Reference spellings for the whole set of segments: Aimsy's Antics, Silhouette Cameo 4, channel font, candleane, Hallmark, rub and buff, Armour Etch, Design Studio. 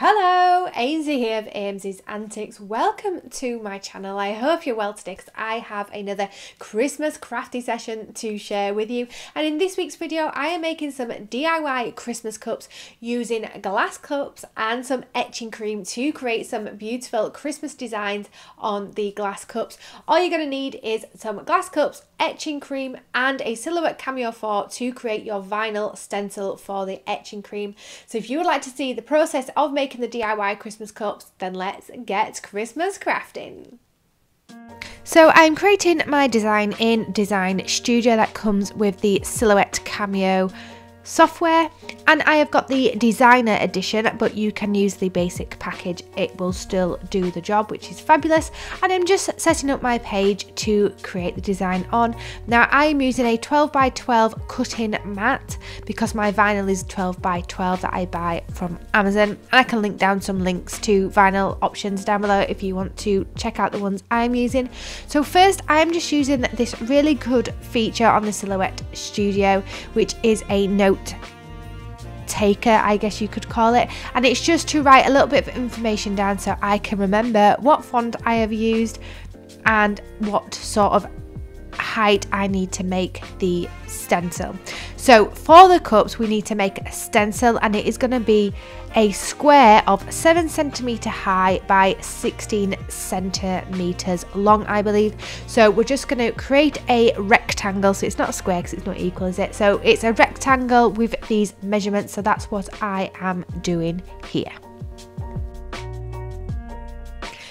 Hello, Aimsy here of Aimsy's Antics. Welcome to my channel. I hope you're well today because I have another Christmas crafty session to share with you. And in this week's video, I am making some DIY Christmas cups using glass cups and some etching cream to create some beautiful Christmas designs on the glass cups. All you're going to need is some glass cups, etching cream and a Silhouette Cameo 4 to create your vinyl stencil for the etching cream. So if you would like to see the process of making the DIY Christmas cups, then let's get Christmas crafting. So I'm creating my design in Design Studio that comes with the Silhouette Cameo software, and I have got the designer edition, but you can use the basic package, it will still do the job, which is fabulous. And I'm just setting up my page to create the design on. Now I'm using a 12 by 12 cutting mat because my vinyl is 12 by 12 that I buy from Amazon, and I can link down some links to vinyl options down below if you want to check out the ones I'm using. So first I'm just using this really good feature on the Silhouette Studio, which is a note taker, I guess you could call it, and it's just to write a little bit of information down so I can remember what font I have used and what sort of height I need to make the stencil. So for the cups we need to make a stencil, and it is going to be a square of 7 centimeter high by 16 centimeters long, I believe. So we're just going to create a rectangle. So it's not a square because it's not equal, is it? So it's a rectangle with these measurements. So that's what I am doing here.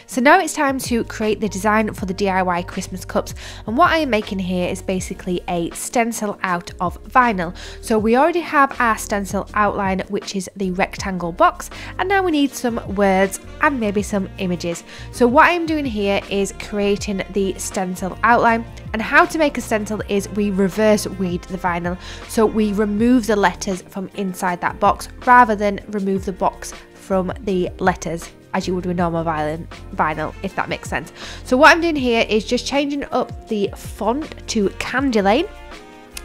So now it's time to create the design for the DIY Christmas cups, and what I am making here is basically a stencil out of vinyl. So we already have our stencil outline, which is the rectangle box, and now we need some words and maybe some images. So what I'm doing here is creating the stencil outline, and how to make a stencil is we reverse weed the vinyl. So we remove the letters from inside that box rather than remove the box from the letters, as you would with normal vinyl, if that makes sense. So what I'm doing here is just changing up the font to Candleane,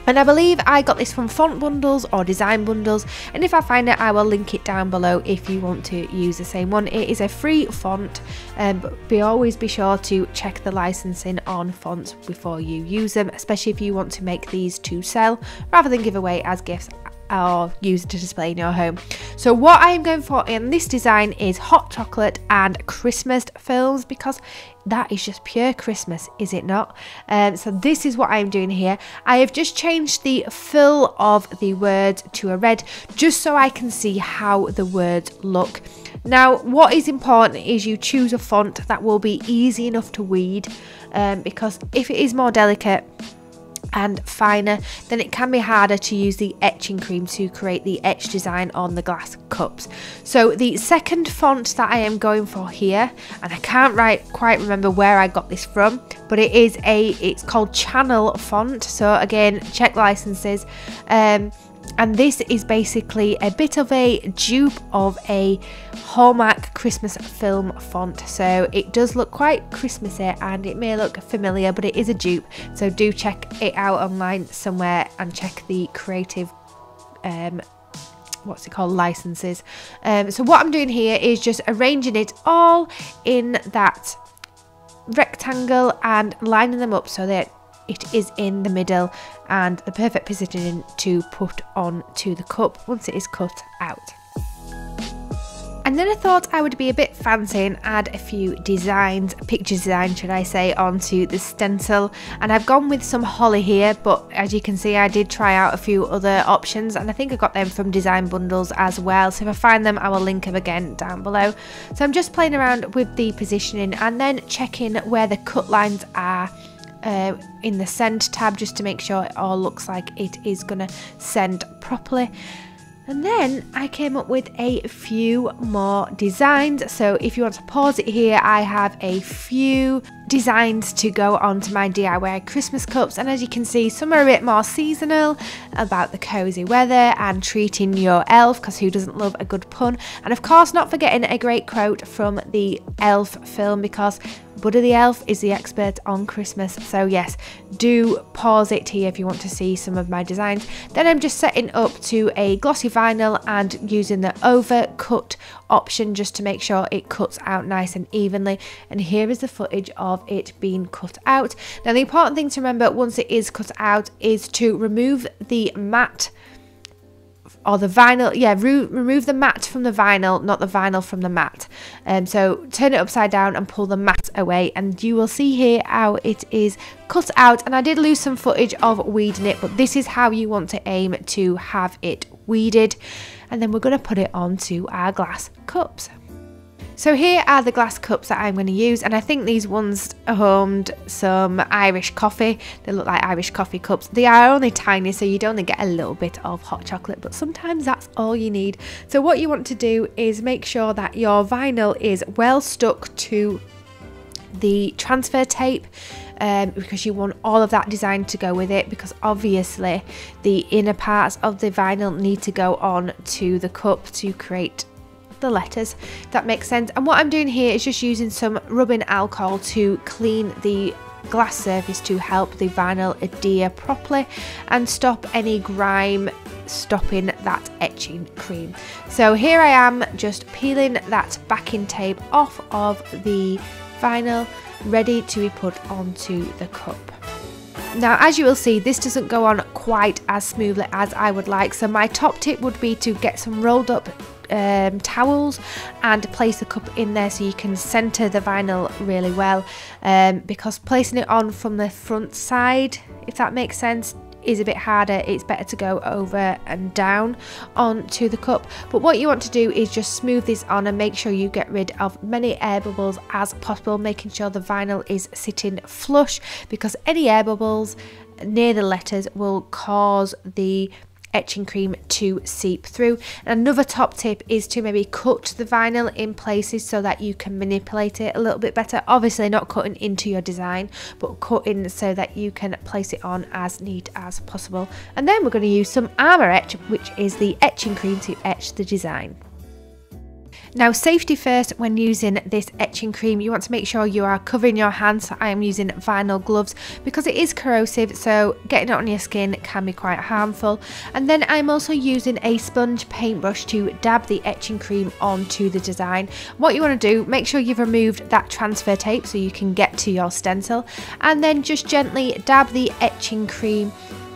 and I believe I got this from font bundles or design bundles, and if I find it I will link it down below if you want to use the same one. It is a free font, but always be sure to check the licensing on fonts before you use them, especially if you want to make these to sell rather than give away as gifts or use to display in your home. So what I am going for in this design is hot chocolate and Christmas films, because that is just pure Christmas, is it not? So this is what I'm doing here. I have just changed the fill of the words to a red just so I can see how the words look. Now what is important is you choose a font that will be easy enough to weed, because if it is more delicate and finer, then it can be harder to use the etching cream to create the etch design on the glass cups. So the second font that I am going for here, and I can't quite remember where I got this from, but it is it's called Channel Font. So again, check licenses, and this is basically a bit of a dupe of a Hallmark Christmas film font, so it does look quite Christmassy and it may look familiar, but it is a dupe, so do check it out online somewhere and check the creative what's it called, licenses. So what I'm doing here is just arranging it all in that rectangle and lining them up so that it is in the middle and the perfect position to put on to the cup once it is cut out. And then I thought I would be a bit fancy and add a few designs, picture designs should I say, onto the stencil. And I've gone with some holly here, but as you can see I did try out a few other options, and I think I got them from design bundles as well. So if I find them I will link them again down below. So I'm just playing around with the positioning and then checking where the cut lines are in the send tab, just to make sure it all looks like it is gonna send properly. And then I came up with a few more designs, so if you want to pause it here, I have a few designs to go on to my DIY Christmas cups, and as you can see some are a bit more seasonal about the cozy weather and treating your elf, because who doesn't love a good pun, and of course not forgetting a great quote from the elf film, because Buddy the Elf is the expert on Christmas, so yes, do pause it here if you want to see some of my designs. Then I'm just setting up to a glossy vinyl and using the overcut option just to make sure it cuts out nice and evenly, and here is the footage of it being cut out. Now the important thing to remember once it is cut out is to remove the matte or the vinyl, yeah, remove the matte from the vinyl, not the vinyl from the matte. So turn it upside down and pull the matte away, and you will see here how it is cut out. And I did lose some footage of weeding it, but this is how you want to aim to have it weeded. And then we're going to put it onto our glass cups. So here are the glass cups that I'm going to use, and I think these ones homed some Irish coffee. They look like Irish coffee cups. They are only tiny, so you'd only get a little bit of hot chocolate, but sometimes that's all you need. So what you want to do is make sure that your vinyl is well stuck to the transfer tape, because you want all of that design to go with it, because obviously the inner parts of the vinyl need to go on to the cup to create the letters, if that makes sense. And what I'm doing here is just using some rubbing alcohol to clean the glass surface to help the vinyl adhere properly and stop any grime stopping that etching cream. So here I am just peeling that backing tape off of the vinyl, ready to be put onto the cup. Now, as you will see, this doesn't go on quite as smoothly as I would like, so my top tip would be to get some rolled up towels and place the cup in there so you can center the vinyl really well, because placing it on from the front side, if that makes sense, is a bit harder. It's better to go over and down onto the cup. But what you want to do is just smooth this on and make sure you get rid of many air bubbles as possible, making sure the vinyl is sitting flush, because any air bubbles near the letters will cause the etching cream to seep through. And another top tip is to maybe cut the vinyl in places so that you can manipulate it a little bit better. Obviously not cutting into your design, but cutting so that you can place it on as neat as possible. And then we're going to use some Armour Etch, which is the etching cream, to etch the design. Now, safety first when using this etching cream. You want to make sure you are covering your hands. So I am using vinyl gloves because it is corrosive, so getting it on your skin can be quite harmful. And then I'm also using a sponge paintbrush to dab the etching cream onto the design. What you want to do, make sure you've removed that transfer tape so you can get to your stencil, and then just gently dab the etching cream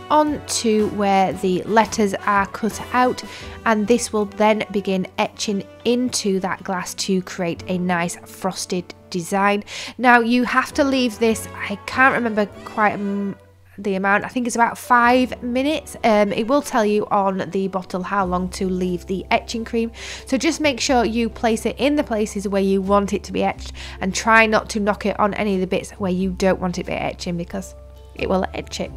onto where the letters are cut out, and this will then begin etching into that glass to create a nice frosted design. Now you have to leave this, I can't remember quite the amount, I think it's about 5 minutes. It will tell you on the bottle how long to leave the etching cream, so just make sure you place it in the places where you want it to be etched, and try not to knock it on any of the bits where you don't want it to be etching, because it will etch it.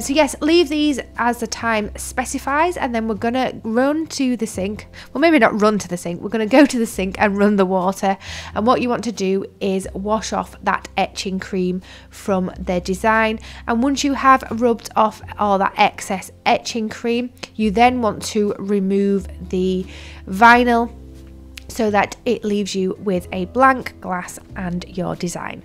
So yes, leave these as the time specifies, and then we're gonna run to the sink. Well, maybe not run to the sink, we're gonna go to the sink and run the water. And what you want to do is wash off that etching cream from the design, and once you have rubbed off all that excess etching cream, you then want to remove the vinyl so that it leaves you with a blank glass and your design.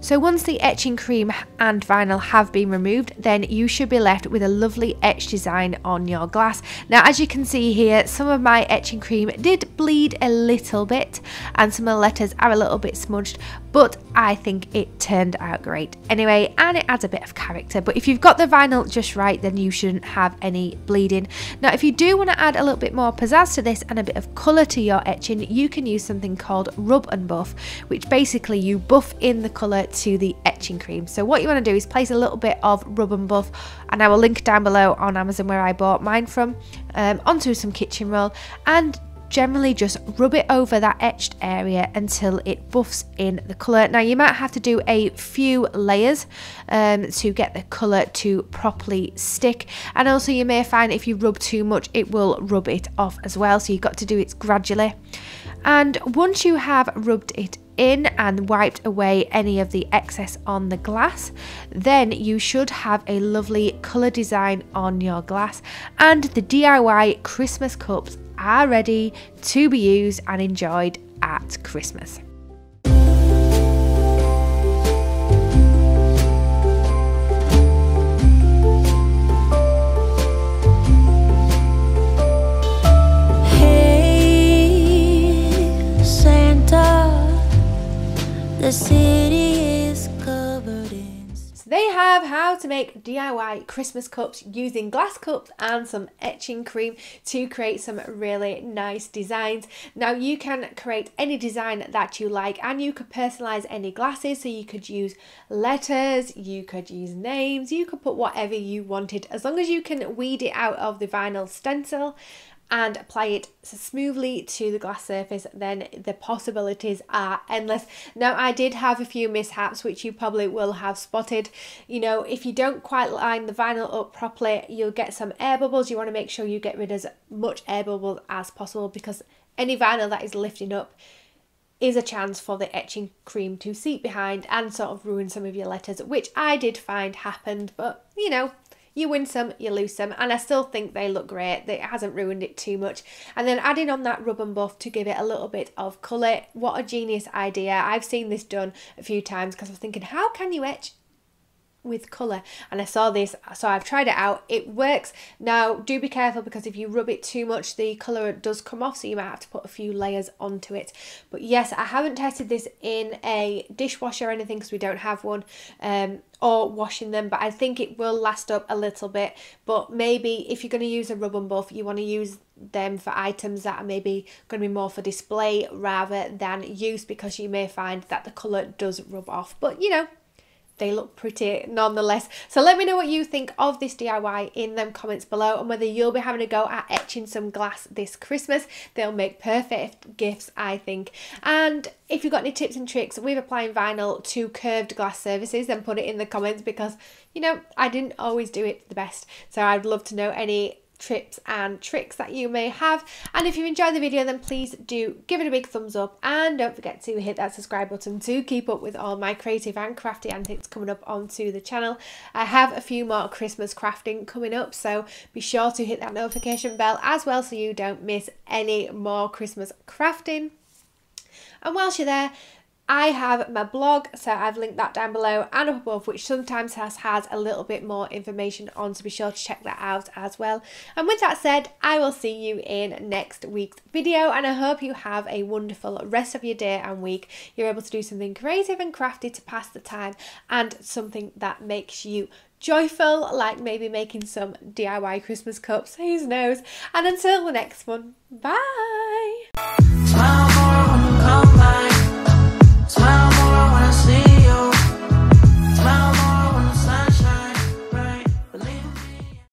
So once the etching cream and vinyl have been removed, then you should be left with a lovely etched design on your glass. Now, as you can see here, some of my etching cream did bleed a little bit, and some of the letters are a little bit smudged, but I think it turned out great anyway, and it adds a bit of character. But if you've got the vinyl just right, then you shouldn't have any bleeding. Now, if you do want to add a little bit more pizzazz to this and a bit of colour to your etching, you can use something called rub and buff, which basically you buff in the colour to the etching cream. So what you want to do is place a little bit of rub and buff, and I will link down below on Amazon where I bought mine from, onto some kitchen roll, and generally just rub it over that etched area until it buffs in the colour. Now you might have to do a few layers to get the colour to properly stick, and also you may find if you rub too much it will rub it off as well, so you've got to do it gradually. And once you have rubbed it in and wiped away any of the excess on the glass, then you should have a lovely colour design on your glass, and the DIY Christmas cups are ready to be used and enjoyed at Christmas. The city is covered in... So there you have how to make DIY Christmas cups using glass cups and some etching cream to create some really nice designs. Now you can create any design that you like, and you could personalize any glasses, so you could use letters, you could use names, you could put whatever you wanted, as long as you can weed it out of the vinyl stencil and apply it smoothly to the glass surface, then the possibilities are endless. Now I did have a few mishaps which you probably will have spotted. You know, if you don't quite line the vinyl up properly, you'll get some air bubbles. You want to make sure you get rid of as much air bubbles as possible, because any vinyl that is lifting up is a chance for the etching cream to seep behind and sort of ruin some of your letters, which I did find happened. But you know, you win some, you lose some, and I still think they look great. It hasn't ruined it too much. And then adding on that rub and buff to give it a little bit of colour. What a genius idea. I've seen this done a few times because I was thinking, how can you etch with colour? And I saw this, so I've tried it out. It works. Now do be careful, because if you rub it too much, the colour does come off, so you might have to put a few layers onto it. But yes, I haven't tested this in a dishwasher or anything because we don't have one, or washing them, but I think it will last up a little bit. But maybe if you're going to use a rub and buff, you want to use them for items that are maybe going to be more for display rather than use, because you may find that the colour does rub off. But you know, they look pretty nonetheless. So let me know what you think of this DIY in them comments below, and whether you'll be having a go at etching some glass this Christmas. They'll make perfect gifts, I think. And if you've got any tips and tricks with applying vinyl to curved glass surfaces, then put it in the comments, because you know, I didn't always do it the best. So I'd love to know any tips and tricks that you may have. And if you enjoyed the video, then please do give it a big thumbs up, and don't forget to hit that subscribe button to keep up with all my creative and crafty antics coming up onto the channel. I have a few more Christmas crafting coming up, so be sure to hit that notification bell as well, so you don't miss any more Christmas crafting. And whilst you're there, I have my blog, so I've linked that down below and up above, which sometimes has a little bit more information on, so be sure to check that out as well. And with that said, I will see you in next week's video, and I hope you have a wonderful rest of your day and week. You're able to do something creative and crafty to pass the time, and something that makes you joyful, like maybe making some DIY Christmas cups, who knows. And until the next one, bye!